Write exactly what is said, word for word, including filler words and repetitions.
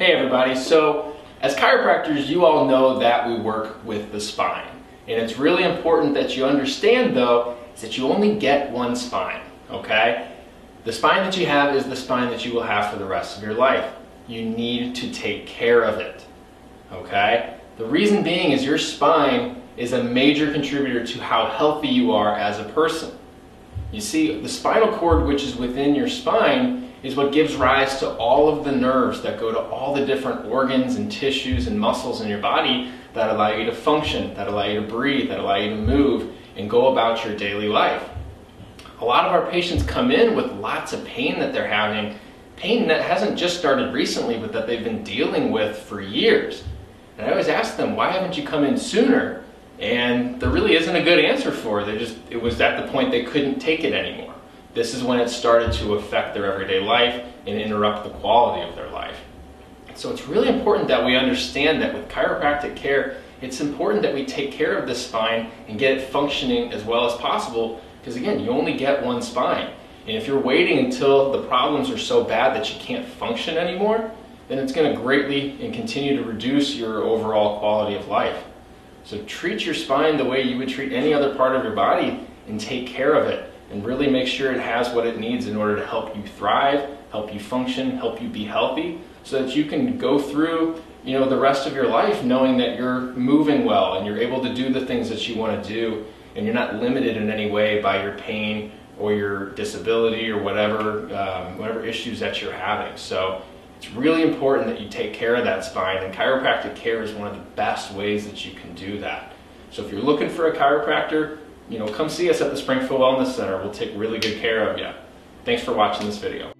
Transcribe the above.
Hey everybody, so as chiropractors you all know that we work with the spine, and it's really important that you understand though is that you only get one spine, okay? The spine that you have is the spine that you will have for the rest of your life. You need to take care of it, okay? The reason being is your spine is a major contributor to how healthy you are as a person. You see, the spinal cord, which is within your spine, is what gives rise to all of the nerves that go to all the different organs and tissues and muscles in your body that allow you to function, that allow you to breathe, that allow you to move and go about your daily life. A lot of our patients come in with lots of pain that they're having, pain that hasn't just started recently, but that they've been dealing with for years. And I always ask them, why haven't you come in sooner? And there really isn't a good answer for it. They just, it was at the point they couldn't take it anymore. This is when it started to affect their everyday life and interrupt the quality of their life. So it's really important that we understand that with chiropractic care, it's important that we take care of the spine and get it functioning as well as possible, because again, you only get one spine. And if you're waiting until the problems are so bad that you can't function anymore, then it's going to greatly and continue to reduce your overall quality of life. So treat your spine the way you would treat any other part of your body and take care of it, and really make sure it has what it needs in order to help you thrive, help you function, help you be healthy, so that you can go through, you know, the rest of your life knowing that you're moving well and you're able to do the things that you want to do, and you're not limited in any way by your pain or your disability or whatever, um, whatever issues that you're having. So it's really important that you take care of that spine, and chiropractic care is one of the best ways that you can do that. So if you're looking for a chiropractor, you know, come see us at the Springfield Wellness Center. We'll take really good care of you. Thanks for watching this video.